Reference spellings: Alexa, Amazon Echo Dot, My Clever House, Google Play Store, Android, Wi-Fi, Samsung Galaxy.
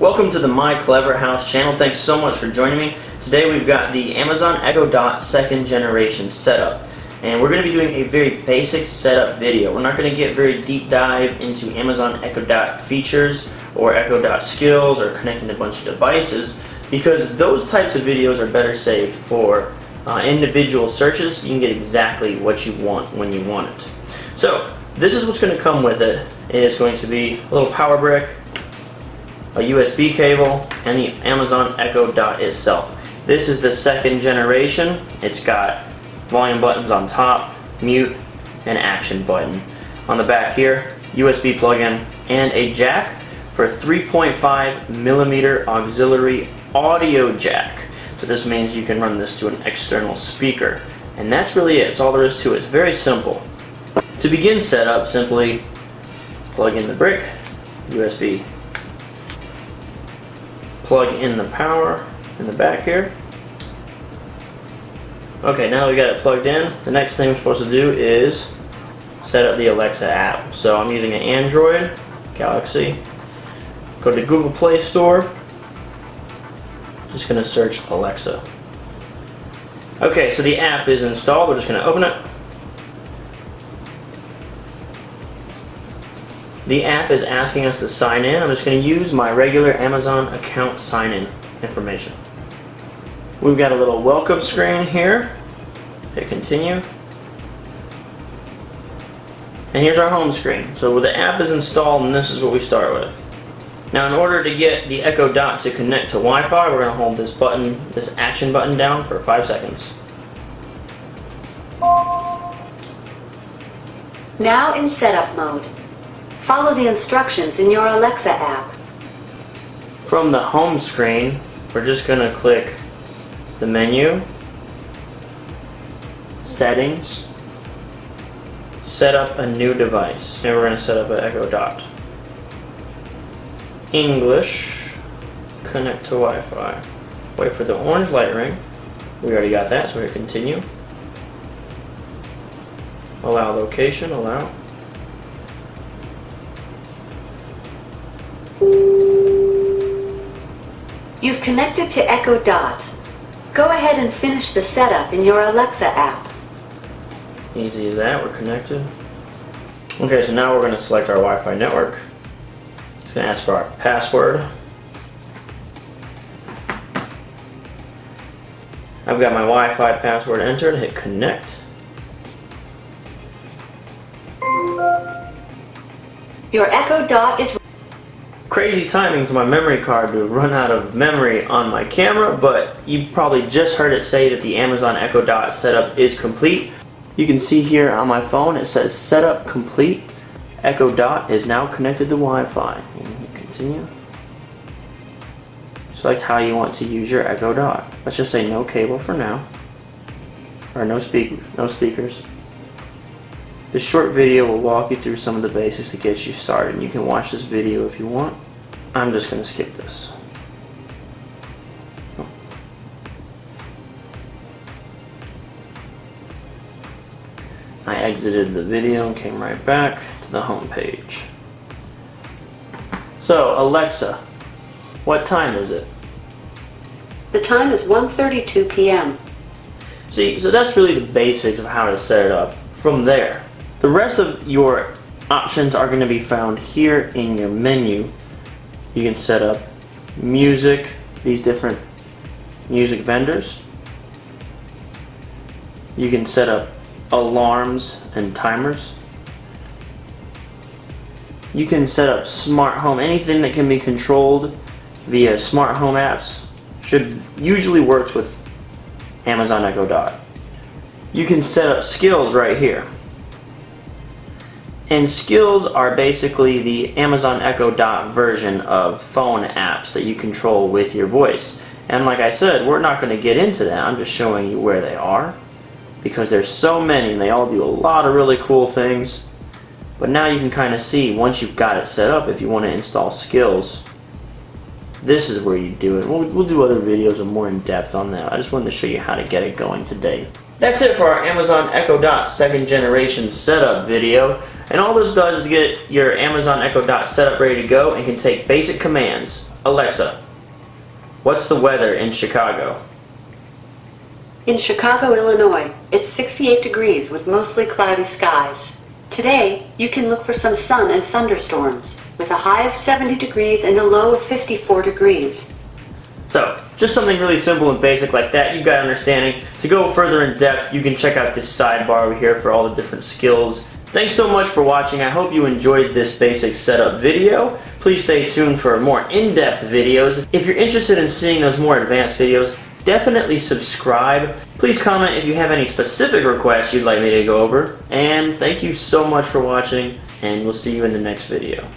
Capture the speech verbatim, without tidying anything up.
Welcome to the My Clever House channel. Thanks so much for joining me. Today we've got the Amazon Echo Dot second generation setup. And we're going to be doing a very basic setup video. We're not going to get very deep dive into Amazon Echo Dot features or Echo Dot skills or connecting a bunch of devices, because those types of videos are better saved for uh, individual searches. You can get exactly what you want when you want it. So this is what's going to come with it. It is going to be a little power brick, a U S B cable, and the Amazon Echo Dot itself. This is the second generation. It's got volume buttons on top, mute, and action button. On the back here, U S B plug-in and a jack for three point five millimeter auxiliary audio jack. So this means you can run this to an external speaker. And that's really it. It's all there is to it. It's very simple. To begin setup, simply plug in the brick, U S B, plug in the power in the back here. Okay, now we got it plugged in. The next thing we're supposed to do is set up the Alexa app. So I'm using an Android, Galaxy. Go to Google Play Store. Just gonna search Alexa. Okay, so the app is installed. We're just gonna open it. The app is asking us to sign in. I'm just going to use my regular Amazon account sign-in information. We've got a little welcome screen here. Hit continue. And here's our home screen. So the app is installed and this is what we start with. Now in order to get the Echo Dot to connect to Wi-Fi, we're going to hold this button, this action button down for five seconds. Now in setup mode. Follow the instructions in your Alexa app. From the home screen, we're just going to click the menu, settings, set up a new device. And we're going to set up an Echo Dot. English, connect to Wi-Fi. Wait for the orange light ring. We already got that, so we're going to continue. Allow location, allow. You've connected to Echo Dot. Go ahead and finish the setup in your Alexa app. Easy as that, we're connected. Okay, so now we're going to select our Wi-Fi network. It's going to ask for our password. I've got my Wi-Fi password entered, hit connect. Your Echo Dot is crazy timing for my memory card to run out of memory on my camera, but you probably just heard it say that the Amazon Echo Dot setup is complete. You can see here on my phone it says setup complete. Echo Dot is now connected to Wi-Fi. Continue. Select how you want to use your Echo Dot. Let's just say no cable for now, or no speaker, no speakers. This short video will walk you through some of the basics to get you started, and you can watch this video if you want. I'm just going to skip this. Oh. I exited the video and came right back to the home page. So, Alexa, what time is it? The time is one thirty-two p m See, so that's really the basics of how to set it up. From there, the rest of your options are going to be found here in your menu. You can set up music, these different music vendors. You can set up alarms and timers. You can set up smart home. Anything that can be controlled via smart home apps should usually work with Amazon Echo Dot. You can set up skills right here. And skills are basically the Amazon Echo Dot version of phone apps that you control with your voice. And like I said, we're not going to get into that. I'm just showing you where they are, because there's so many and they all do a lot of really cool things. But now you can kind of see, once you've got it set up, if you want to install skills, this is where you do it. We'll, we'll do other videos more in depth on that. I just wanted to show you how to get it going today. That's it for our Amazon Echo Dot second generation setup video. And all this does is get your Amazon Echo Dot setup ready to go and can take basic commands. Alexa, what's the weather in Chicago? In Chicago, Illinois, it's sixty-eight degrees with mostly cloudy skies. Today, you can look for some sun and thunderstorms, with a high of seventy degrees and a low of fifty-four degrees. So, just something really simple and basic like that, you've got understanding. To go further in depth, you can check out this sidebar over here for all the different skills. Thanks so much for watching. I hope you enjoyed this basic setup video. Please stay tuned for more in-depth videos. If you're interested in seeing those more advanced videos, definitely subscribe. Please comment if you have any specific requests you'd like me to go over. And thank you so much for watching, and we'll see you in the next video.